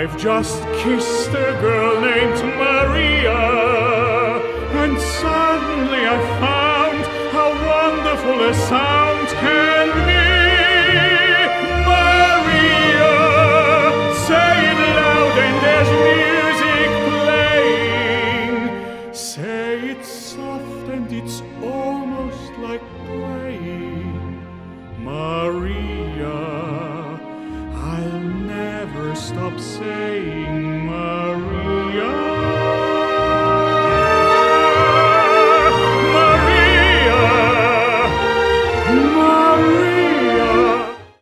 I've just kissed a girl named Maria, and suddenly I found how wonderful a sound can be. Maria, say it loud and there's music playing. Say it soft and it's almost like praying. Maria, I'll never stop saying.